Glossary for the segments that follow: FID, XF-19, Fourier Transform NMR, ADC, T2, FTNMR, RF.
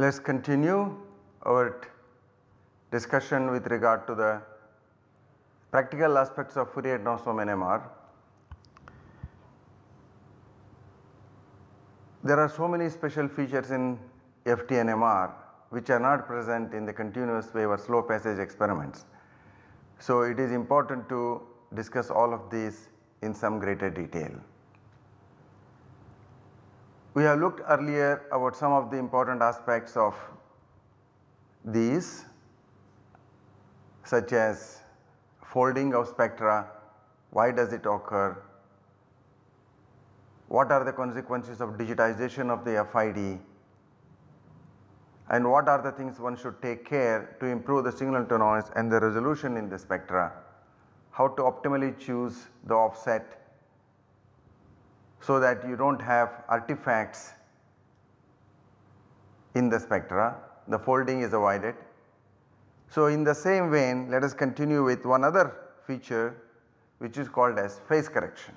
Let us continue our discussion with regard to the practical aspects of Fourier transform NMR. There are so many special features in FTNMR which are not present in the continuous wave or slow passage experiments. So, it is important to discuss all of these in some greater detail. We have looked earlier about some of the important aspects of these, such as folding of spectra, why does it occur, what are the consequences of digitization of the FID, and what are the things one should take care to improve the signal to noise and the resolution in the spectra, how to optimally choose the offset so that you do not have artifacts in the spectra, the folding is avoided. So, in the same vein, let us continue with one other feature which is called as phase correction.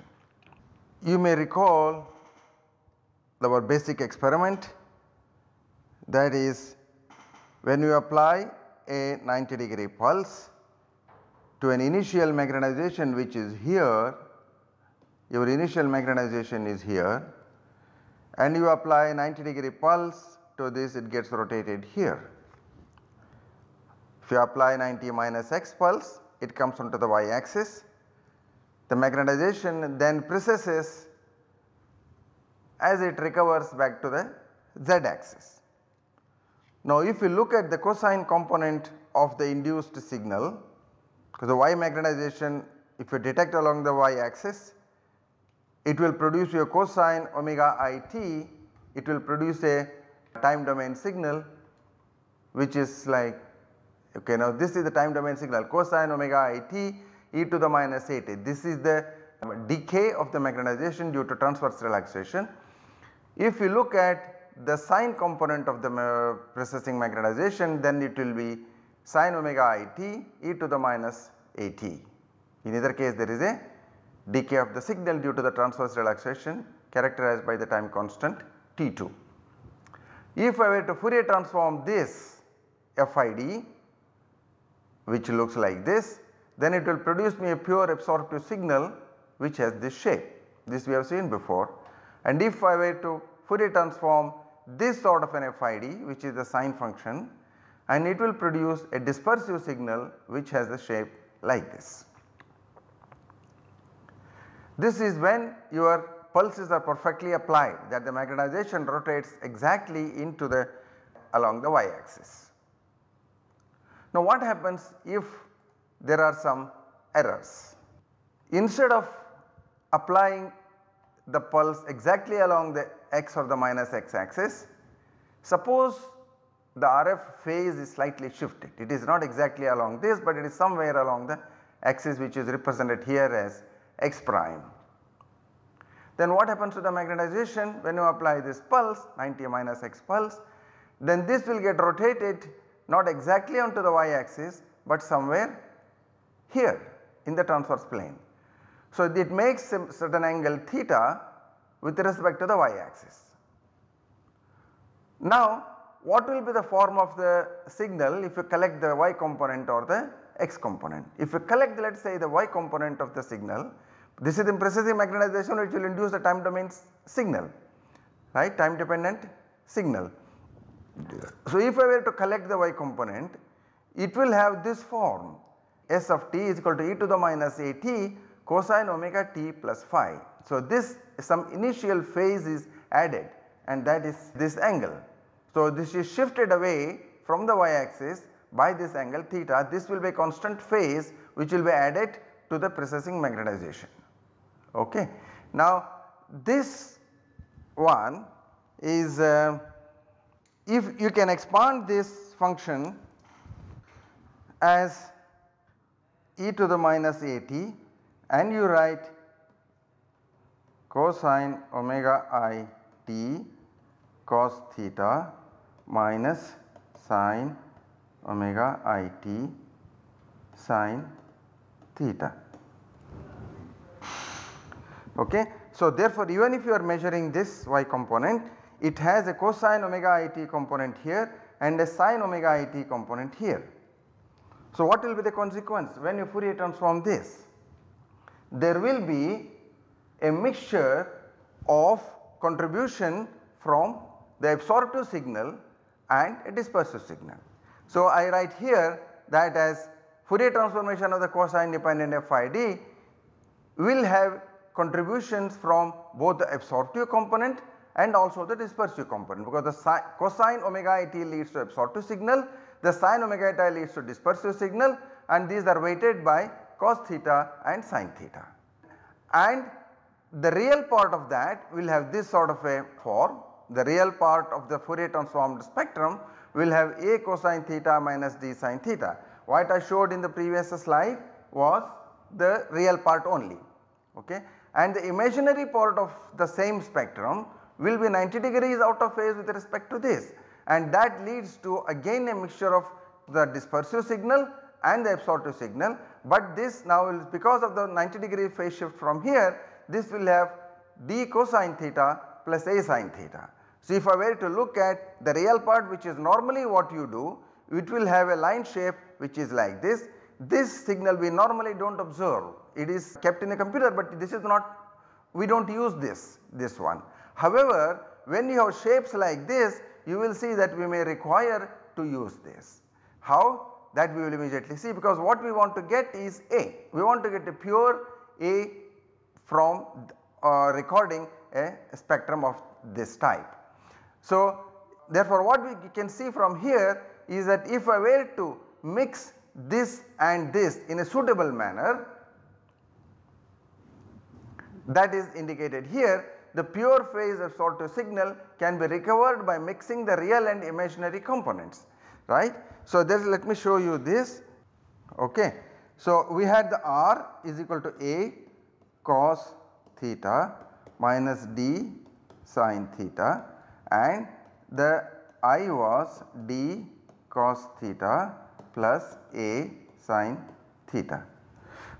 You may recall our basic experiment, that is when you apply a 90 degree pulse to an initial magnetization which is here, your initial magnetization is here, and you apply a 90 degree pulse to this, it gets rotated here. If you apply 90 minus x pulse, it comes onto the y axis. The magnetization then precesses as it recovers back to the z axis. Now, if you look at the cosine component of the induced signal, because the y magnetization, if you detect along the y axis, it will produce your cosine omega I t, it will produce a time domain signal which is like, okay, now this is the time domain signal cosine omega I t e to the minus a t. This is the decay of the magnetization due to transverse relaxation. If you look at the sine component of the precessing magnetization, then it will be sine omega I t e to the minus a t. In either case there is a decay of the signal due to the transverse relaxation characterized by the time constant T2. If I were to Fourier transform this FID, which looks like this, then it will produce me a pure absorptive signal which has this shape, this we have seen before. And if I were to Fourier transform this sort of an FID, which is the sine function, and it will produce a dispersive signal which has the shape like this. This is when your pulses are perfectly applied, that the magnetization rotates exactly into the along the y axis. Now what happens if there are some errors? Instead of applying the pulse exactly along the x or the minus x axis, suppose the RF phase is slightly shifted, it is not exactly along this but it is somewhere along the axis which is represented here as x prime. Then what happens to the magnetization when you apply this pulse 90 minus x pulse? Then this will get rotated not exactly onto the y axis but somewhere here in the transverse plane. So, it makes a certain angle theta with respect to the y axis. Now, what will be the form of the signal if you collect the y component or the x component? If you collect, let us say, the y component of the signal, this is the precessing magnetization which will induce the time domain signal, right, time dependent signal. So, if I were to collect the y component, it will have this form s of t is equal to e to the minus a t cosine omega t plus phi. So, this some initial phase is added and that is this angle. So, this is shifted away from the y axis by this angle theta. This will be a constant phase which will be added to the precessing magnetization. Okay. Now, this one is if you can expand this function as e to the minus a t, and you write cosine omega I t cos theta minus sine omega I t sine theta. Okay. So, therefore, even if you are measuring this y component, it has a cosine omega it component here and a sine omega it component here. So, what will be the consequence when you Fourier transform this? There will be a mixture of contribution from the absorptive signal and a dispersive signal. So, I write here that as Fourier transformation of the cosine dependent FID will have contributions from both the absorptive component and also the dispersive component, because the cosine omega it leads to absorptive signal, the sine omega it leads to dispersive signal, and these are weighted by cos theta and sin theta. And the real part of that will have this sort of a form. The real part of the Fourier transformed spectrum will have a cosine theta minus d sin theta. What I showed in the previous slide was the real part only, okay. And the imaginary part of the same spectrum will be 90 degrees out of phase with respect to this, and that leads to again a mixture of the dispersive signal and the absorptive signal, but this now is because of the 90 degree phase shift from here, this will have d cosine theta plus a sin theta. So, if I were to look at the real part, which is normally what you do, it will have a line shape which is like this. This signal we normally do not observe, it is kept in a computer, but this is not, we do not use this one. However, when you have shapes like this, you will see that we may require to use this. How? That we will immediately see, because what we want to get is A. We want to get a pure A from recording a spectrum of this type. So, therefore, what we can see from here is that if I were to mix this and this in a suitable manner, that is indicated here, the pure phase absorptive signal can be recovered by mixing the real and imaginary components, right. So, let me show you this, okay. So, we had the R is equal to A cos theta minus d sin theta, and the I was d cos theta plus a sin theta.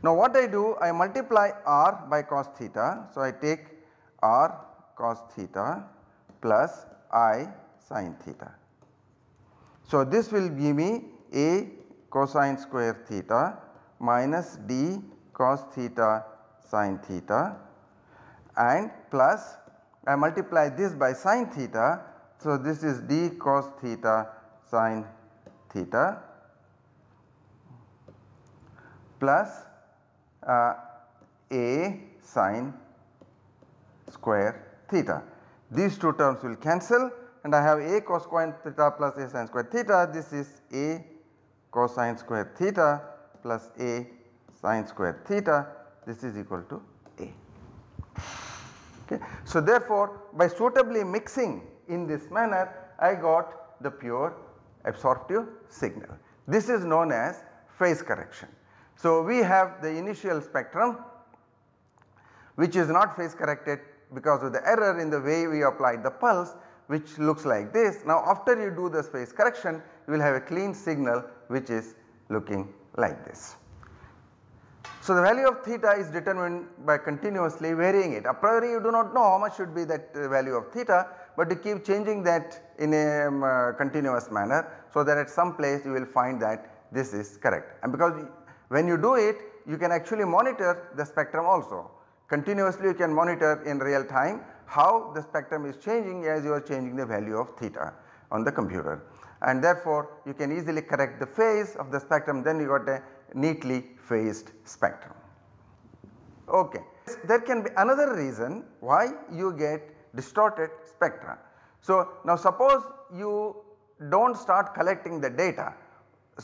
Now, what I do, I multiply R by cos theta. So, I take R cos theta plus I sin theta. So, this will give me a cosine square theta minus d cos theta sin theta, and plus I multiply this by sin theta. So, this is d cos theta sin theta plus a sin square theta. These two terms will cancel, and I have a cosine theta plus a sin square theta. This is a cosine square theta plus a sin square theta. This is equal to a. Okay. So, therefore, by suitably mixing in this manner, I got the pure absorptive signal. This is known as phase correction. So, we have the initial spectrum which is not phase corrected because of the error in the way we applied the pulse, which looks like this. Now, after you do this phase correction, you will have a clean signal which is looking like this. So, the value of theta is determined by continuously varying it. A priori you do not know how much should be that value of theta, but you keep changing that in a continuous manner, so that at some place you will find that this is correct. And because when you do it, you can actually monitor the spectrum also. Continuously you can monitor in real time how the spectrum is changing as you are changing the value of theta on the computer, and therefore you can easily correct the phase of the spectrum, then you got a neatly phased spectrum. Okay. There can be another reason why you get distorted spectra. So, now suppose you do not start collecting the data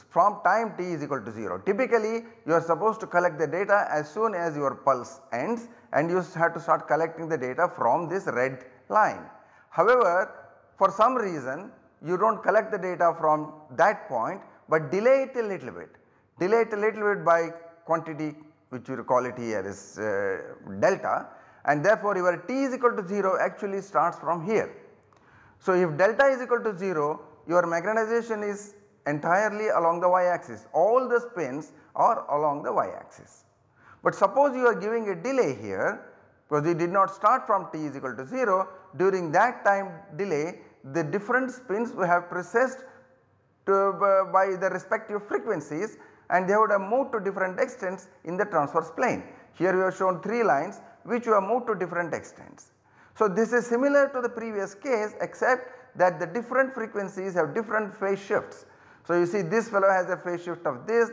from time t is equal to 0. Typically you are supposed to collect the data as soon as your pulse ends, and you have to start collecting the data from this red line. However, for some reason you do not collect the data from that point, but delay it a little bit. Delay it a little bit by quantity, which you call it here is delta, and therefore your t is equal to 0 actually starts from here. So, if delta is equal to 0, your magnetization is entirely along the y axis, all the spins are along the y axis. But suppose you are giving a delay here, because we did not start from t is equal to 0. During that time delay the different spins we have processed to, by the respective frequencies, and they would have moved to different extents in the transverse plane. Here we have shown 3 lines which we have moved to different extents. So this is similar to the previous case except that the different frequencies have different phase shifts. So you see this fellow has a phase shift of this,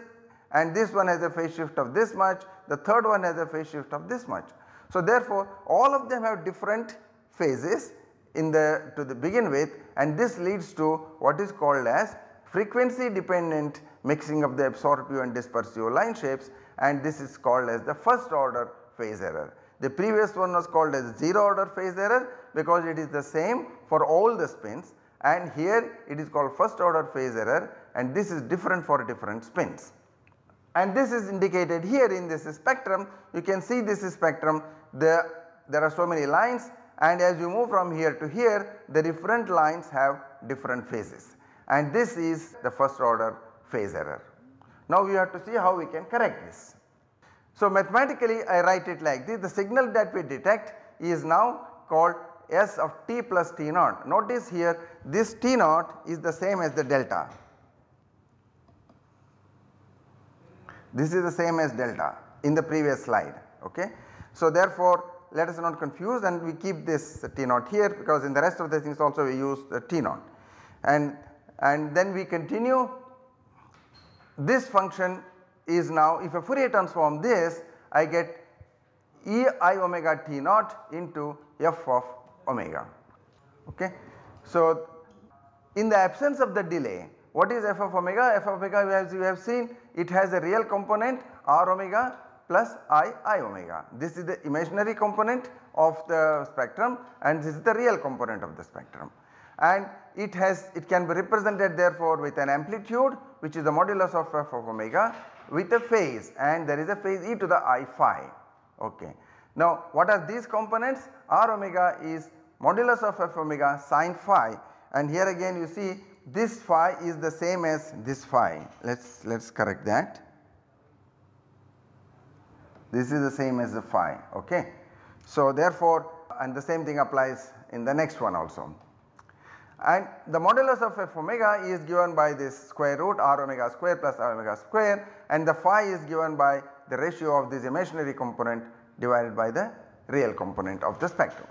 and this one has a phase shift of this much, the third one has a phase shift of this much. So therefore all of them have different phases to begin with, and this leads to what is called as frequency dependent mixing of the absorptive and dispersive line shapes, and this is called as the first order phase error. The previous one was called as zero order phase error because it is the same for all the spins, and here it is called first order phase error, and this is different for different spins. And this is indicated here in this spectrum. You can see this spectrum, there are so many lines, and as you move from here to here the different lines have different phases, and this is the first order phase error. Now we have to see how we can correct this. So mathematically I write it like this: the signal that we detect is now called S of t plus t naught. Notice here this t naught is the same as the delta. This is the same as delta in the previous slide. Okay. So therefore let us not confuse, and we keep this t naught here because in the rest of the things also we use the t naught, and then we continue. This function is now, if I Fourier transform this, I get e I omega t naught into f of omega. Okay. So in the absence of the delay, what is f of omega? F of omega, as you have seen, it has a real component r omega plus I omega. This is the imaginary component of the spectrum, and this is the real component of the spectrum, and it can be represented therefore with an amplitude which is the modulus of f of omega, with a phase, and there is a phase e to the I phi. Okay. Now what are these components? R omega is modulus of f omega sine phi, and here again you see this phi is the same as this phi. Let's correct that. This is the same as the phi. Okay. So therefore, and the same thing applies in the next one also. And the modulus of f omega is given by this square root r omega square plus I omega square, and the phi is given by the ratio of this imaginary component divided by the real component of the spectrum.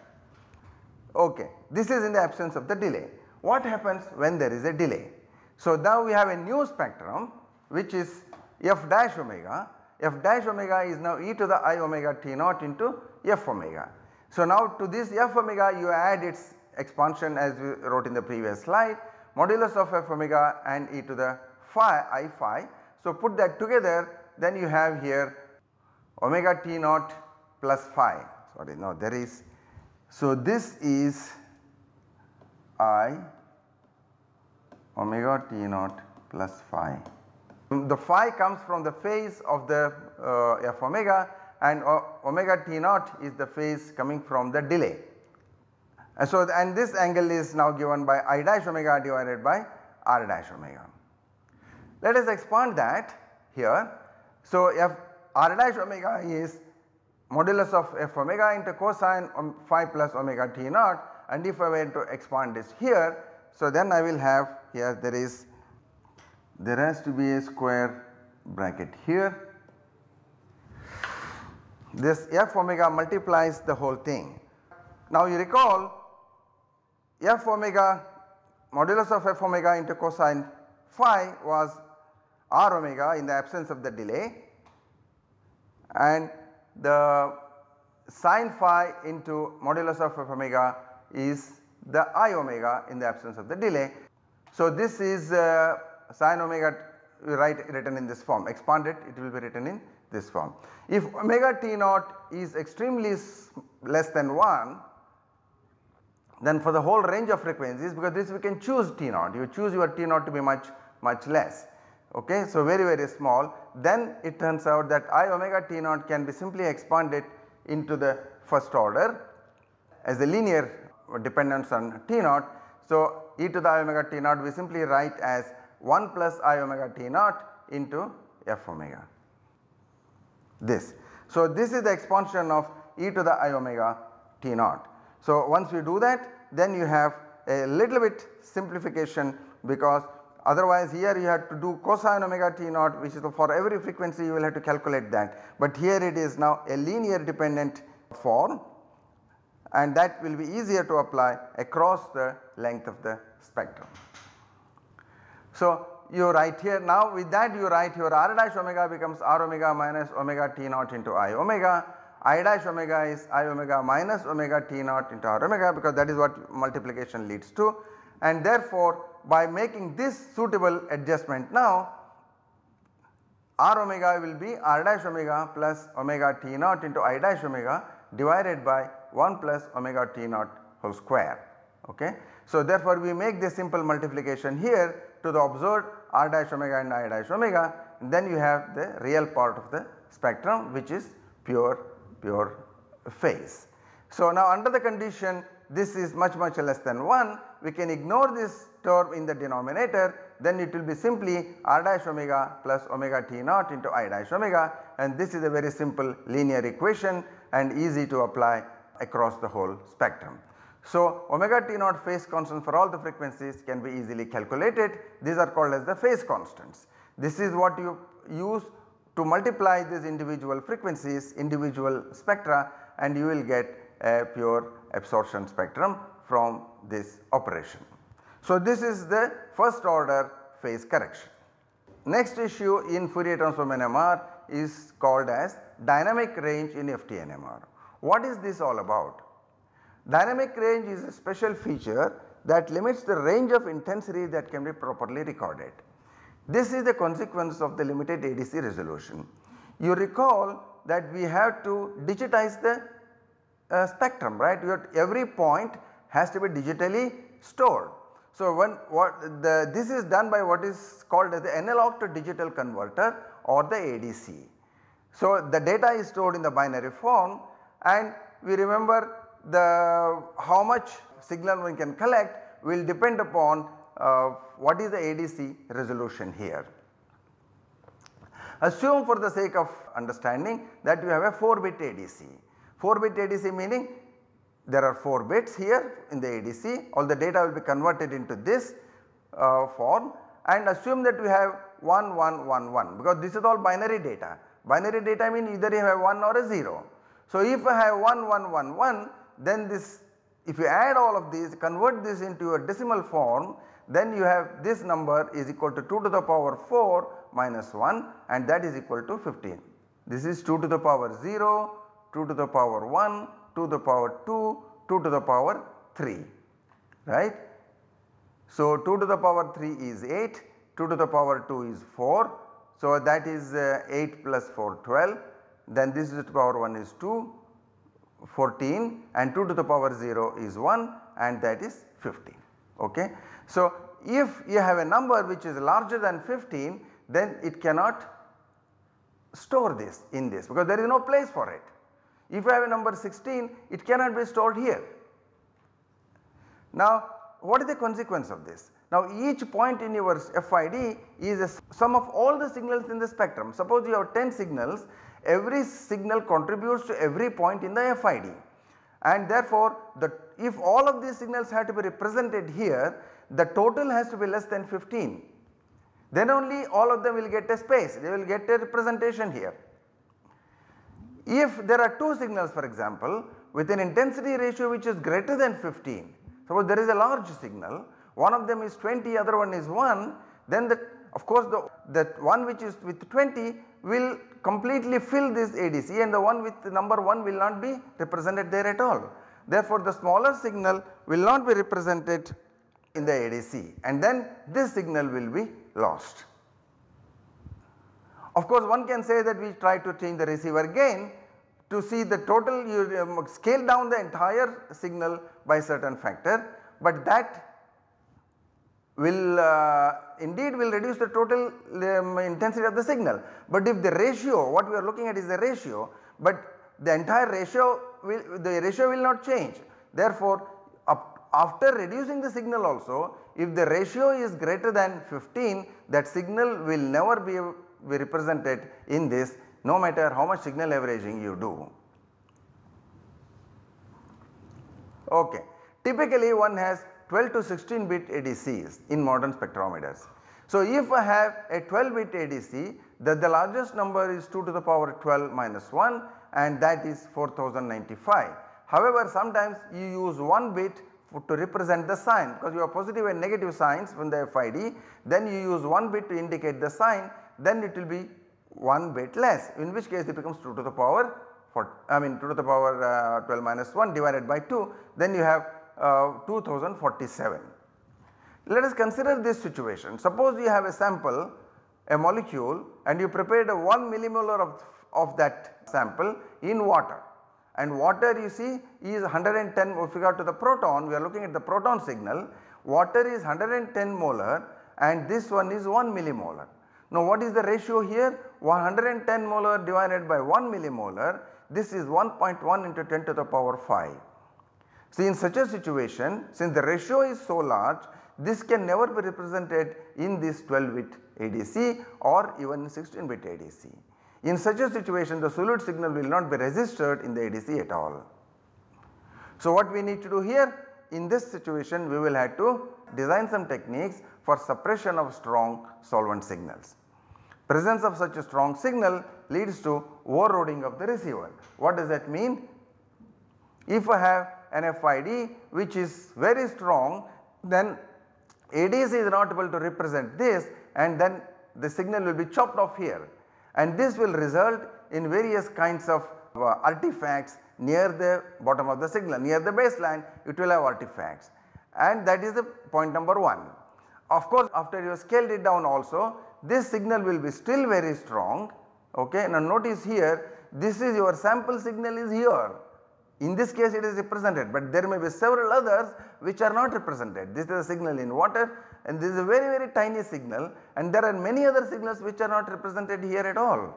Okay. This is in the absence of the delay. What happens when there is a delay? So now we have a new spectrum which is f dash omega. F dash omega is now e to the I omega t naught into f omega. So now to this f omega you add its expansion as we wrote in the previous slide, modulus of f omega and e to the phi I phi. So put that together, then you have here omega t naught plus phi, sorry no there is, so this is I omega t naught plus phi. The phi comes from the phase of the f omega, and omega t naught is the phase coming from the delay. So and this angle is now given by I dash omega divided by r dash omega. Let us expand that here. So if r dash omega is modulus of f omega into cosine phi plus omega t naught, and if I were to expand this here, so then I will have here there has to be a square bracket here. This f omega multiplies the whole thing. Now you recall f omega, modulus of f omega into cosine phi was r omega in the absence of the delay, and the sine phi into modulus of f omega is the I omega in the absence of the delay. So this is sine omega written in this form, expanded it will be written in this form. If omega t naught is extremely less than 1, then for the whole range of frequencies, because this we can choose t naught, you choose your t naught to be much less. Okay. So very very small, then it turns out that I omega t naught can be simply expanded into the first order as a linear dependence on t naught. So e to the I omega t naught we simply write as 1 plus I omega t naught into f omega. This. So this is the expansion of e to the I omega t naught. So once we do that, then you have a little bit simplification, because otherwise here you have to do cosine omega t naught, which is for every frequency you will have to calculate that. But here it is now a linear dependent form, and that will be easier to apply across the length of the spectrum. So you write here, now with that you write your r dash omega becomes r omega minus omega t naught into I dash omega is I omega minus omega t naught into r omega, because that is what multiplication leads to. And therefore by making this suitable adjustment, now r omega will be r dash omega plus omega t naught into I dash omega divided by 1 plus omega t naught whole square. Okay. So therefore we make this simple multiplication here to the observed r dash omega and I dash omega, and then you have the real part of the spectrum, which is pure phase. So now under the condition this is much less than 1, we can ignore this term in the denominator, then it will be simply r dash omega plus omega t naught into I dash omega, and this is a very simple linear equation and easy to apply across the whole spectrum. So omega t naught phase constant for all the frequencies can be easily calculated. These are called as the phase constants. This is what you use to multiply these individual frequencies, individual spectra, and you will get a pure absorption spectrum from this operation. So this is the first order phase correction. Next issue in Fourier transform NMR is called as dynamic range in FTNMR. What is this all about? Dynamic range is a special feature that limits the range of intensity that can be properly recorded. This is the consequence of the limited ADC resolution. You recall that we have to digitize the spectrum, right? Every point has to be digitally stored. So this is done by what is called as the analog to digital converter or the ADC. So the data is stored in the binary form, and we remember how much signal one can collect will depend upon what is the ADC resolution here. Assume for the sake of understanding that you have a 4-bit ADC. 4-bit ADC meaning there are 4 bits here in the ADC, all the data will be converted into this form, and assume that we have 1, 1, 1, 1, because this is all binary data. Binary data mean either you have 1 or a 0. So if I have 1, 1, 1, 1, then this, if you add all of these, convert this into a decimal form, then you have this number is equal to 2 to the power 4 minus 1, and that is equal to 15. This is 2 to the power 0, 2 to the power 1, 2 to the power 2, 2 to the power 3, right. So 2 to the power 3 is 8, 2 to the power 2 is 4, so that is 8 plus 4, 12. Then this to the power 1 is 2, 14, and 2 to the power 0 is 1, and that is 15. Okay. So if you have a number which is larger than 15, then it cannot store this in this, because there is no place for it. If you have a number 16, it cannot be stored here. Now what is the consequence of this? Now each point in your FID is a sum of all the signals in the spectrum. Suppose you have 10 signals, every signal contributes to every point in the FID, and therefore if all of these signals have to be represented here, the total has to be less than 15. Then only all of them will get a space, they will get a representation here. If there are 2 signals, for example, with an intensity ratio which is greater than 15, suppose there is a large signal, one of them is 20, other one is 1, then of course that one which is with 20 will completely fill this ADC, and the one with the number 1 will not be represented there at all. Therefore the smaller signal will not be represented in the ADC, and then this signal will be lost. Of course one can say that we try to change the receiver gain to see the total, you scale down the entire signal by certain factor, but that will indeed will reduce the total intensity of the signal. But if the ratio, what we are looking at is the ratio, but the entire ratio will not change. Therefore after reducing the signal also, if the ratio is greater than 15, that signal will never be represented in this, no matter how much signal averaging you do. Okay. Typically one has 12 to 16 bit ADCs in modern spectrometers. So if I have a 12 bit ADC, the largest number is 2 to the power 12 minus 1 and that is 4095. However, sometimes you use 1 bit to represent the sign, because you have positive and negative signs from the FID, then you use 1 bit to indicate the sign, then it will be 1 bit less, in which case it becomes 2 to the power 2 to the power 12 minus 1 divided by 2, then you have 2047. Let us consider this situation. Suppose you have a sample, a molecule, and you prepared a 1 millimolar of that sample in water, and water you see is 110, if you got to the proton, we are looking at the proton signal, water is 110 molar and this one is 1 millimolar. Now what is the ratio here? 110 molar divided by 1 millimolar, this is 1.1 into 10 to the power 5. See, in such a situation, since the ratio is so large, this can never be represented in this 12 bit ADC or even 16 bit ADC. In such a situation, the solid signal will not be registered in the ADC at all. So what we need to do here? In this situation, we will have to design some techniques for suppression of strong solvent signals. Presence of such a strong signal leads to overloading of the receiver. What does that mean? If I have an FID which is very strong, then ADC is not able to represent this and then the signal will be chopped off here, and this will result in various kinds of artifacts near the bottom of the signal, near the baseline it will have artifacts, and that is the point number 1. Of course, after you have scaled it down also, this signal will be still very strong. Okay. Now notice here, this is your sample signal is here. In this case it is represented, but there may be several others which are not represented. This is a signal in water and this is a very tiny signal, and there are many other signals which are not represented here at all.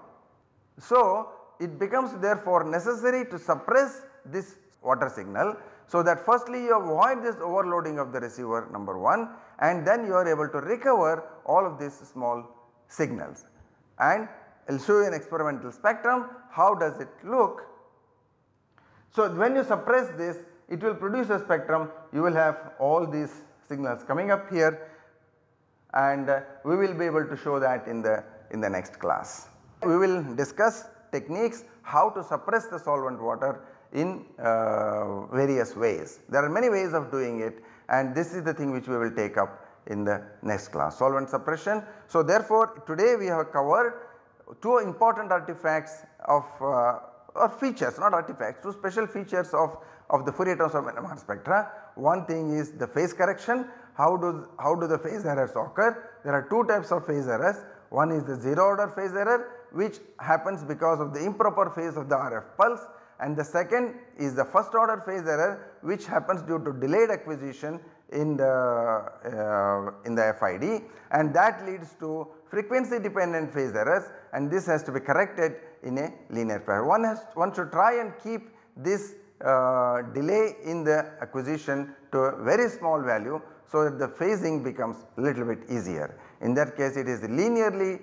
So it becomes therefore necessary to suppress this water signal, so that firstly you avoid this overloading of the receiver number 1, and then you are able to recover all of these small signals. And I will show you an experimental spectrum how does it look. So when you suppress this, it will produce a spectrum, you will have all these signals coming up here, and we will be able to show that in the next class. We will discuss techniques how to suppress the solvent water in various ways. There are many ways of doing it, and this is the thing which we will take up in the next class, solvent suppression. So therefore today we have covered two important artifacts of or features, not artifacts, two special features of the Fourier transform NMR spectra. One thing is the phase correction, how do the phase errors occur. There are two types of phase errors. One is the zero order phase error, which happens because of the improper phase of the RF pulse, and the second is the first order phase error, which happens due to delayed acquisition in the FID, and that leads to frequency dependent phase errors, and this has to be corrected in a linear fashion. One should try and keep this delay in the acquisition to a very small value, so that the phasing becomes little bit easier. In that case it is linearly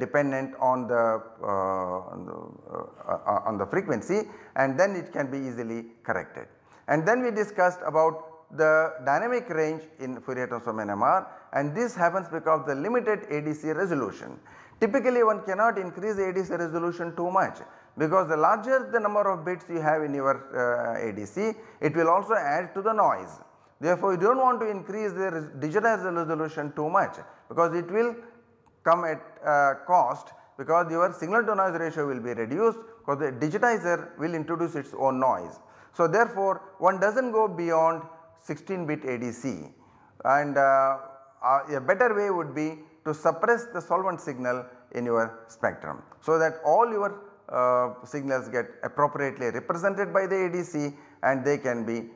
dependent on the frequency, and then it can be easily corrected. And then we discussed about the dynamic range in Fourier transform NMR, and this happens because of the limited ADC resolution. Typically one cannot increase the ADC resolution too much, because the larger the number of bits you have in your ADC, it will also add to the noise. Therefore you do not want to increase the digital resolution too much, because it will come at cost, because your signal to noise ratio will be reduced, because the digitizer will introduce its own noise. So therefore one does not go beyond 16 bit ADC, and a better way would be to suppress the solvent signal in your spectrum, so that all your signals get appropriately represented by the ADC, and they can be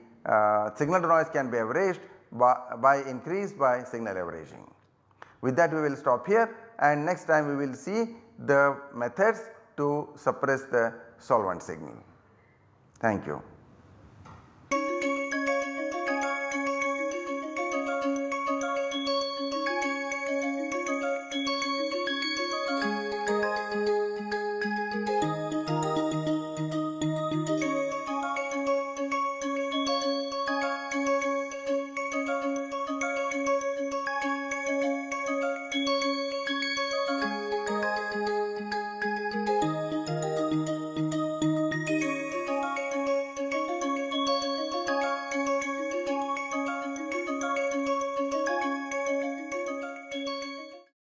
signal to noise can be averaged by signal averaging. With that we will stop here, and next time we will see the methods to suppress the solvent signal. Thank you.